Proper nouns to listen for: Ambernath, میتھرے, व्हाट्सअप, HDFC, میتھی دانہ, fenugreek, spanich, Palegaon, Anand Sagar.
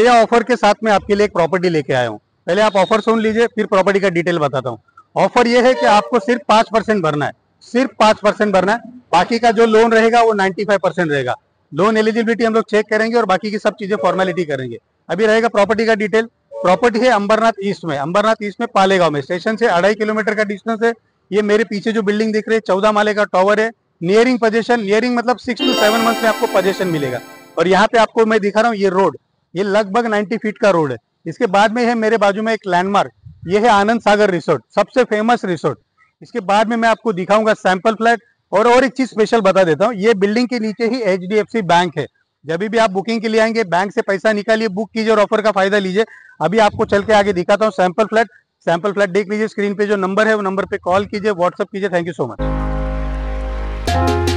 ये ऑफर के साथ में आपके लिए एक प्रॉपर्टी लेके आया हूँ। पहले आप ऑफर सुन लीजिए, फिर प्रॉपर्टी का डिटेल बताता हूँ। ऑफर ये है कि आपको सिर्फ 5% भरना है, सिर्फ 5% भरना है। बाकी का जो लोन रहेगा वो 95% रहेगा। लोन एलिजिबिलिटी हम लोग चेक करेंगे और बाकी की सब चीजें फॉर्मेलिटी करेंगे। अभी रहेगा प्रॉपर्टी का डिटेल। प्रॉपर्टी है अंबरनाथ ईस्ट में, पालेगांव में। स्टेशन से 2.5 किलोमीटर का डिस्टेंस है। ये मेरे पीछे जो बिल्डिंग दिख रही है 14 माले का टॉवर है। नियरिंग पोजेशन, नियरिंग मतलब 6 to 7 मंथ में आपको पोजेशन मिलेगा। और यहाँ पे आपको मैं दिखा रहा हूँ ये रोड, ये लगभग 90 फीट का रोड है। इसके बाद में है मेरे बाजू में एक लैंडमार्क, ये है आनंद सागर रिसोर्ट, सबसे फेमस रिसोर्ट। इसके बाद में मैं आपको दिखाऊंगा सैंपल फ्लैट। और एक चीज स्पेशल बता देता हूँ, ये बिल्डिंग के नीचे ही HDFC बैंक है। जब भी आप बुकिंग के लिए आएंगे, बैंक से पैसा निकालिए, बुक कीजिए और ऑफर का फायदा लीजिए। अभी आपको चल के आगे दिखाता हूँ सैंपल फ्लैट। सैंपल फ्लैट देख लीजिए, स्क्रीन पे जो नंबर है वो नंबर पे कॉल कीजिए, व्हाट्सअप कीजिए। Thank you so much.